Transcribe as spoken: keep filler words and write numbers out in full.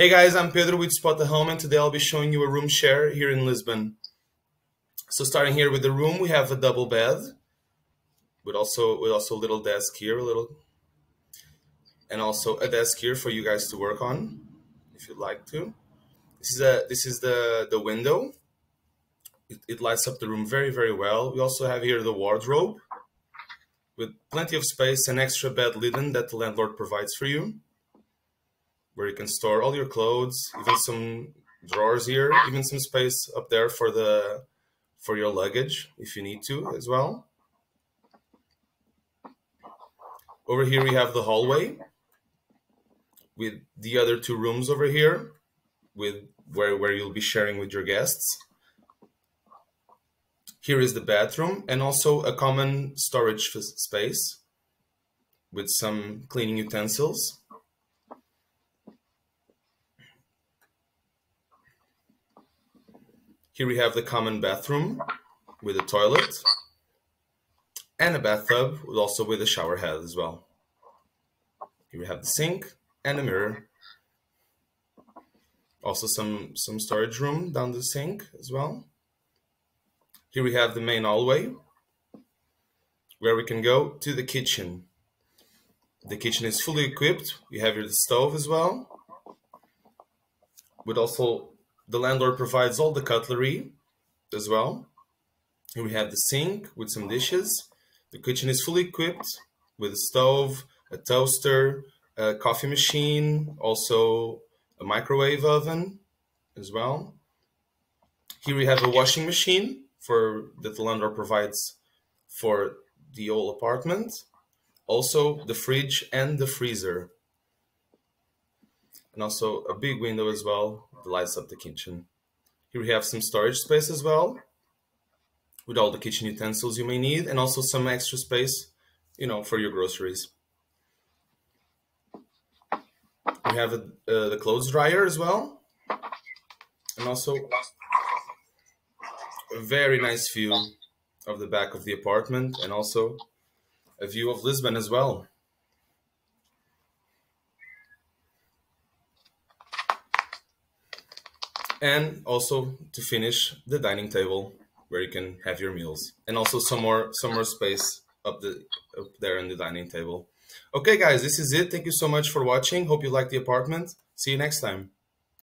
Hey guys, I'm Pedro with Spotahome, and today I'll be showing you a room share here in Lisbon. So starting here with the room, we have a double bed, with also with also a little desk here, a little, and also a desk here for you guys to work on, if you'd like to. This is a this is the the window. It, it lights up the room very very well. We also have here the wardrobe, with plenty of space and extra bed linen that the landlord provides for you, where you can store all your clothes, even some drawers here, even some space up there for the for your luggage if you need to as well. Over here we have the hallway with the other two rooms over here, with where, where you'll be sharing with your guests. Here is the bathroom and also a common storage space with some cleaning utensils. Here we have the common bathroom with a toilet and a bathtub, also with a shower head as well. Here we have the sink and a mirror. Also some, some storage room down the sink as well. Here we have the main hallway where we can go to the kitchen. The kitchen is fully equipped. You have your stove as well, with also the landlord provides all the cutlery as well. Here we have the sink with some dishes. The kitchen is fully equipped with a stove, a toaster, a coffee machine, also a microwave oven as well. Here we have a washing machine for that the landlord provides for the whole apartment. Also the fridge and the freezer. And also a big window as well that lights up the kitchen. Here we have some storage space as well, with all the kitchen utensils you may need, and also some extra space, you know, for your groceries. We have a, uh, the clothes dryer as well, and also a very nice view of the back of the apartment, and also a view of Lisbon as well. And also to finish the dining table where you can have your meals, and also some more some more space up the up there in the dining table. Okay guys, this is it. Thank you so much for watching. Hope you like the apartment. See you next time.